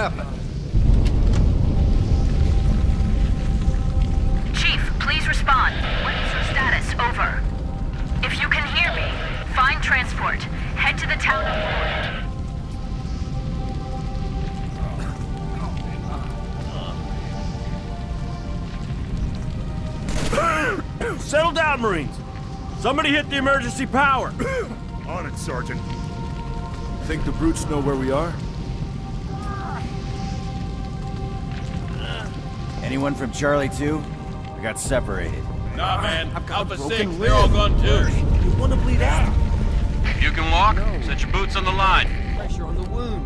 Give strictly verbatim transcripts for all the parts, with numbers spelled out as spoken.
happened? Chief, please respond. What is your status? Over. If you can hear me, find transport. Head to the town of Ford. Settle down, Marines. Somebody hit the emergency power. On it, Sergeant. Think the brutes know where we are? Anyone from Charlie two? I got separated. Nah, man. Alpha six, they're all gone too. You want to bleed out? If you can walk, no. Set your boots on the line. Pressure on the wound.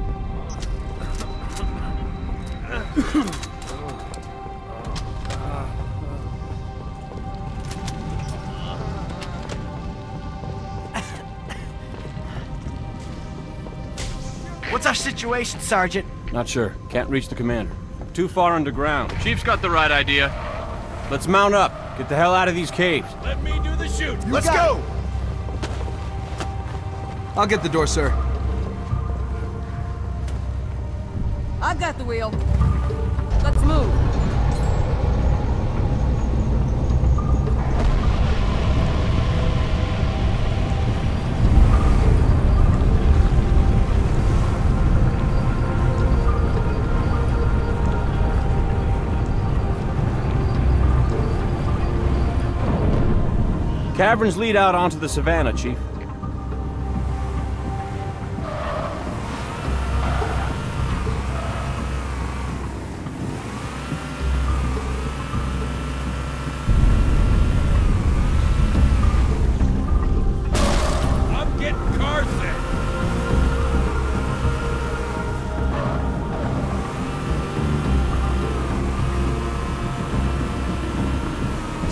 What's our situation, Sergeant? Not sure. Can't reach the commander. Too far underground. Chief's got the right idea. Let's mount up. Get the hell out of these caves. Let me do the shoot. You Let's go! It. I'll get the door, sir. I've got the wheel. Let's move. Caverns lead out onto the savannah, Chief. I'm getting car set.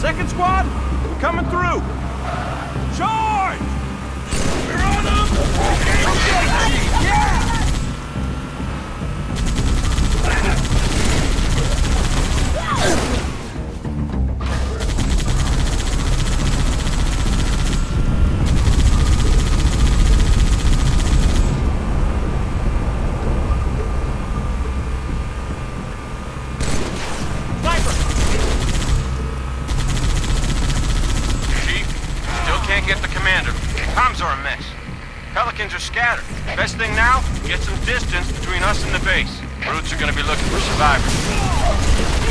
Second squad, we're coming through. Charge! We're on them! Okay, okay, yeah! yeah. Pelicans are scattered. Best thing now, get some distance between us and the base. Brutes are gonna be looking for survivors. Ah!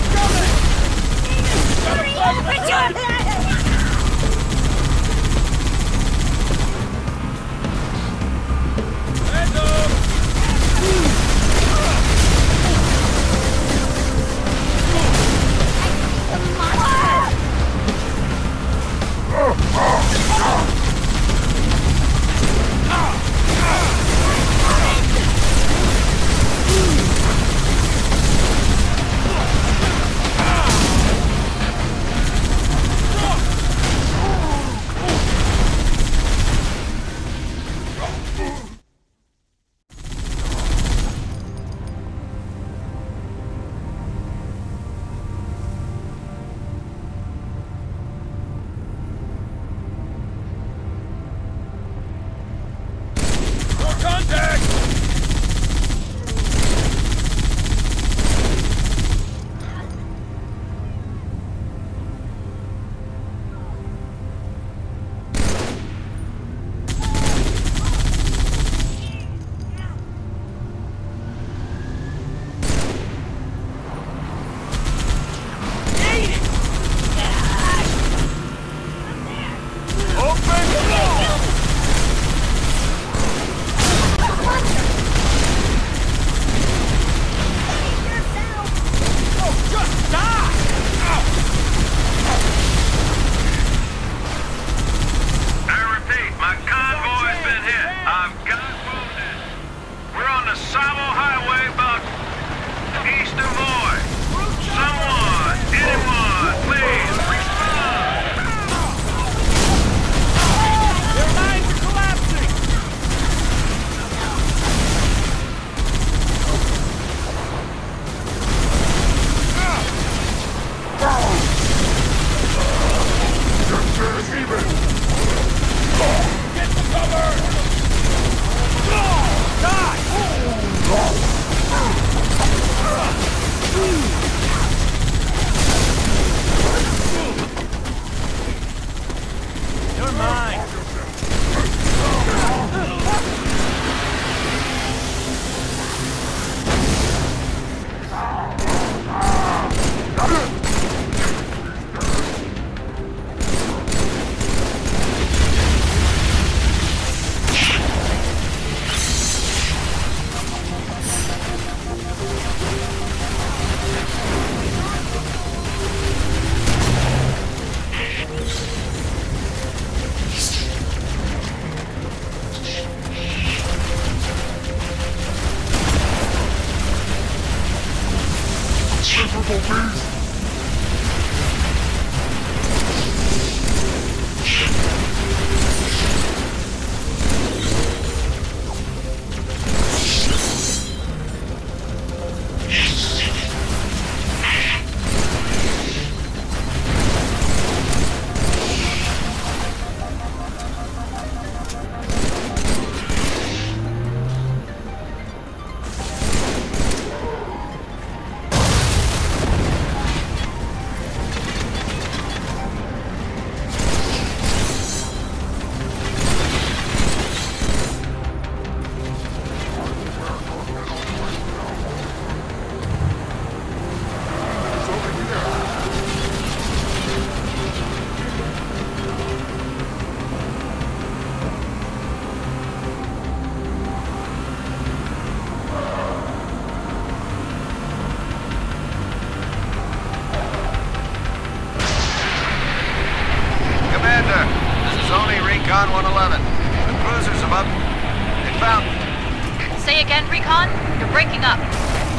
It's only Recon one eleven. The cruiser's above. They found it. Say again, Recon? You're breaking up.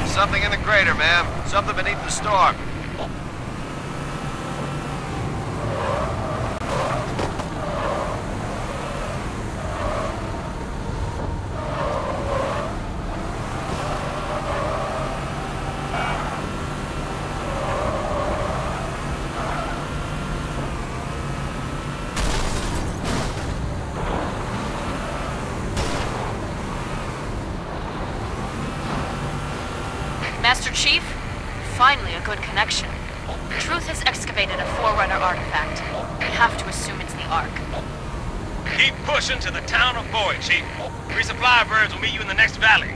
Something in the crater, ma'am. Something beneath the storm. Master Chief, finally a good connection. Truth has excavated a Forerunner artifact. We have to assume it's the Ark. Keep pushing to the town of Boyd, Chief. Resupply birds will meet you in the next valley.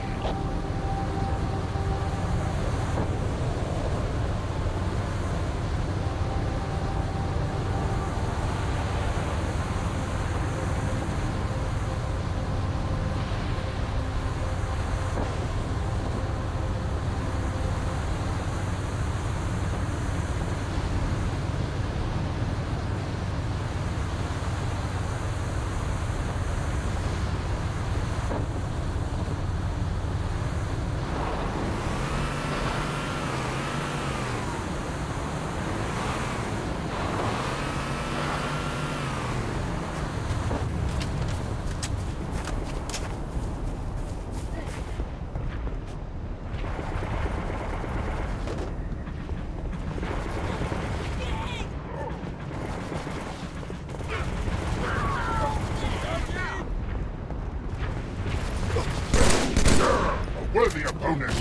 Worthy opponent!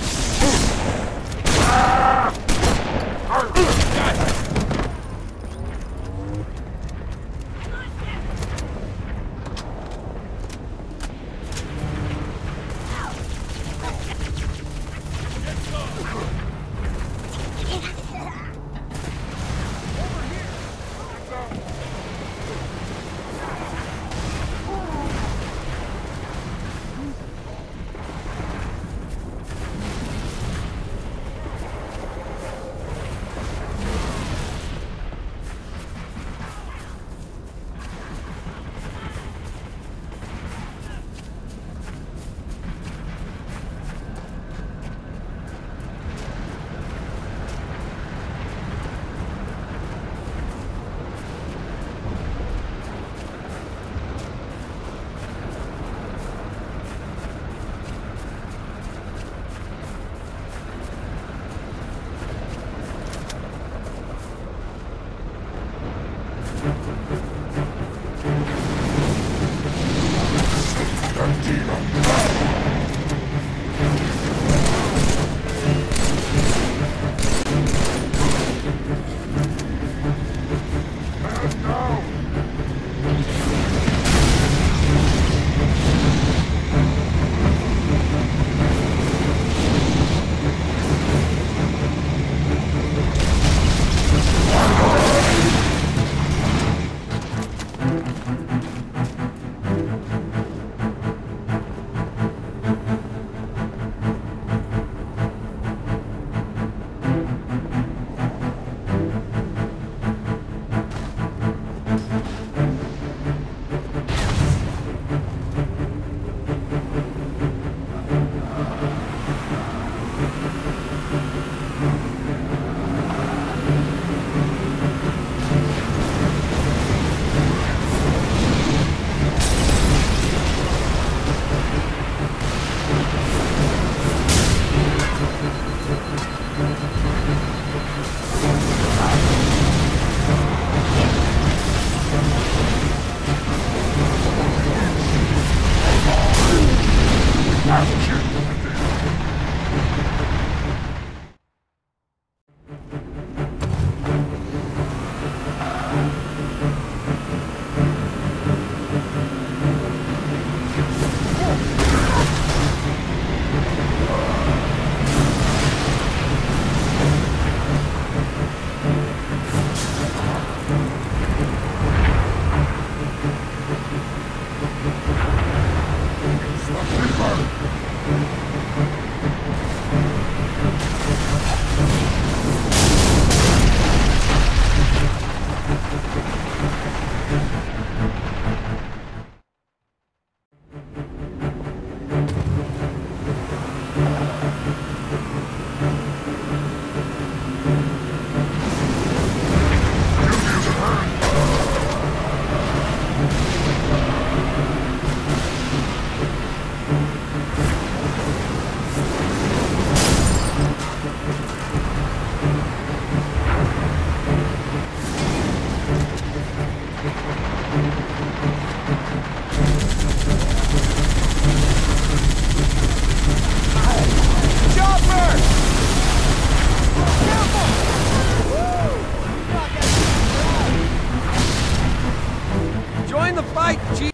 right, Chief.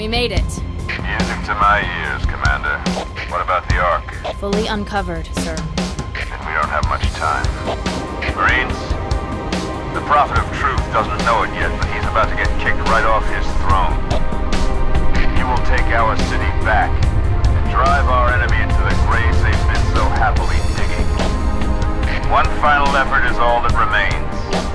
We made it. Music to my ears, Commander. What about the Ark? Fully uncovered, sir. Then we don't have much time. Marines, the Prophet of Truth doesn't know it yet, but he's about to get kicked right off his throne. You will take our city back and drive our enemy into the graves they've been so happily digging. One final effort is all that remains.